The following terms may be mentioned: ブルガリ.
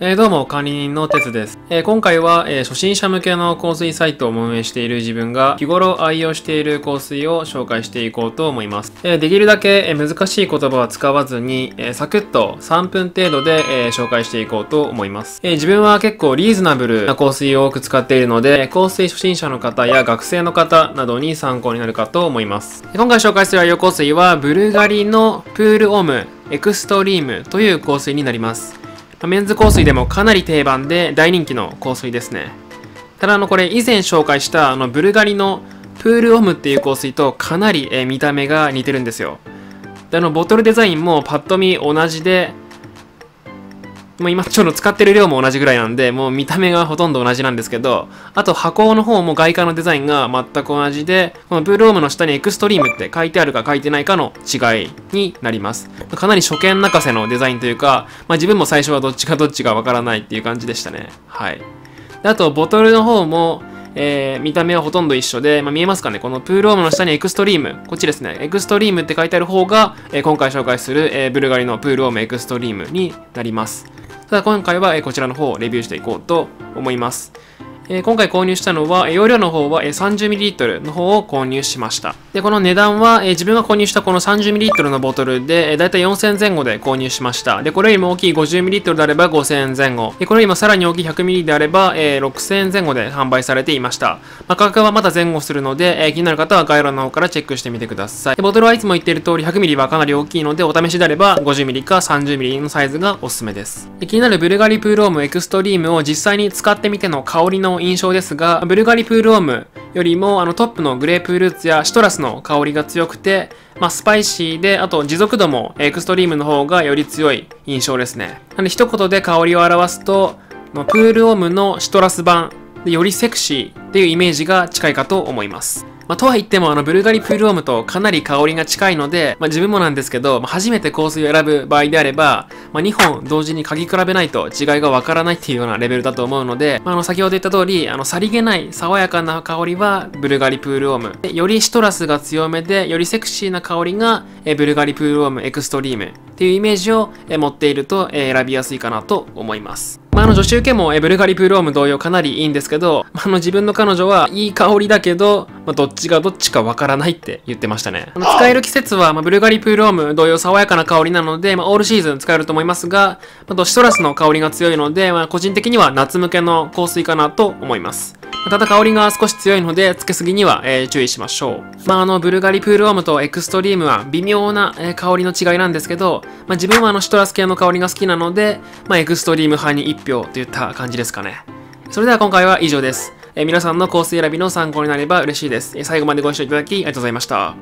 どうも管理人のてつです。今回は、初心者向けの香水サイトを運営している自分が日頃愛用している香水を紹介していこうと思います。できるだけ難しい言葉は使わずに、サクッと3分程度で、紹介していこうと思います。自分は結構リーズナブルな香水を多く使っているので、香水初心者の方や学生の方などに参考になるかと思います。今回紹介する愛用香水はブルガリのプールオムエクストリームという香水になります。メンズ香水でもかなり定番で大人気の香水ですね。ただこれ以前紹介したブルガリのプールオムっていう香水とかなり見た目が似てるんですよ。でボトルデザインもパッと見同じで、もう今ちょっと使ってる量も同じぐらいなんで、もう見た目がほとんど同じなんですけど、あと箱の方も外観のデザインが全く同じで、このプールオムの下にエクストリームって書いてあるか書いてないかの違いになります。かなり初見泣かせのデザインというか、自分も最初はどっちかわからないっていう感じでしたね。はい。あとボトルの方も、見た目はほとんど一緒で、見えますかね、このプールオムの下にエクストリーム、こっちですね、エクストリームって書いてある方が、今回紹介する、ブルガリのプールオムエクストリームになります。ただ今回はこちらの方をレビューしていこうと思います。今回購入したのは、容量の方は 30ml の方を購入しました。で、この値段は自分が購入したこの 30ml のボトルでだいたい4000前後で購入しました。で、これよりも大きい 50ml であれば5000前後。で、これよりもさらに大きい 100ml であれば6000前後で販売されていました。価格はまだ前後するので、気になる方は概要欄の方からチェックしてみてください。で、ボトルはいつも言っている通り 100ml はかなり大きいので、お試しであれば 50ml か 30ml のサイズがおすすめです。で、気になるブルガリプールオムエクストリームを実際に使ってみての香りの印象ですが、ブルガリプールオムよりもトップのグレープフルーツやシトラスの香りが強くて、スパイシーで、あと持続度もエクストリームの方がより強い印象ですね。なので一言で香りを表すと、プールオムのシトラス版でよりセクシーっていうイメージが近いかと思います。とはいってもブルガリプールオムとかなり香りが近いので、自分もなんですけど、初めて香水を選ぶ場合であれば、2本同時に嗅ぎ比べないと違いがわからないっていうようなレベルだと思うので、先ほど言った通り、さりげない爽やかな香りはブルガリプールオム。よりシトラスが強めで、よりセクシーな香りがブルガリプールオムエクストリームっていうイメージを持っていると選びやすいかなと思います。女子受けもブルガリプールオム同様かなりいいんですけど、自分の彼女はいい香りだけど、どっちがどっちかわからないって言ってましたね。使える季節はブルガリプールオム同様爽やかな香りなので、オールシーズン使えると思いますが、シトラスの香りが強いので、個人的には夏向けの香水かなと思います。ただ香りが少し強いので、つけすぎには、注意しましょう。ブルガリプールオムとエクストリームは微妙な、香りの違いなんですけど、自分はシトラス系の香りが好きなので、エクストリーム派に1票といった感じですかね。それでは今回は以上です。皆さんの香水選びの参考になれば嬉しいです。最後までご視聴いただきありがとうございました。